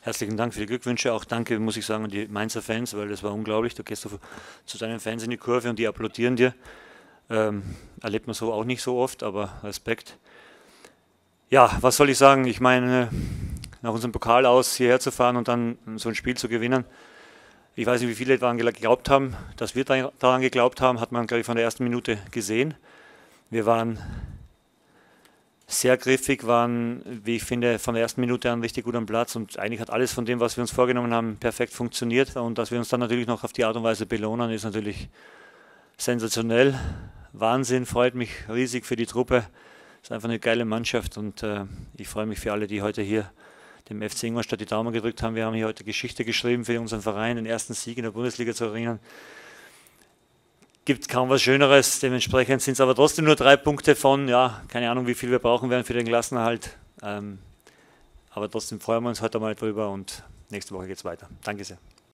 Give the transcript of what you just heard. herzlichen Dank für die Glückwünsche. Auch danke, muss ich sagen, an die Mainzer Fans, weil das war unglaublich. Du gehst zu deinen Fans in die Kurve und die applaudieren dir. Erlebt man so auch nicht so oft, aber Respekt. Ja, was soll ich sagen? Ich meine, nach unserem Pokal aus hierher zu fahren und dann so ein Spiel zu gewinnen. Ich weiß nicht, wie viele daran geglaubt haben. Dass wir daran geglaubt haben, hat man, glaube ich, von der ersten Minute gesehen. Wir waren sehr griffig, waren, wie ich finde, von der ersten Minute an richtig gut am Platz. Und eigentlich hat alles von dem, was wir uns vorgenommen haben, perfekt funktioniert. Und dass wir uns dann natürlich noch auf die Art und Weise belohnen, ist natürlich sensationell. Wahnsinn, freut mich riesig für die Truppe. Ist einfach eine geile Mannschaft und ich freue mich für alle, die heute hier dem FC Ingolstadt die Daumen gedrückt haben. Wir haben hier heute Geschichte geschrieben für unseren Verein, den ersten Sieg in der Bundesliga zu erringen. Gibt kaum was Schöneres, dementsprechend sind es aber trotzdem nur 3 Punkte von, ja, keine Ahnung, wie viel wir brauchen werden für den Klassenerhalt. Aber trotzdem freuen wir uns heute mal drüber und nächste Woche geht es weiter. Danke sehr.